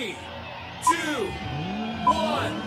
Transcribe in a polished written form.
3, 2, 1.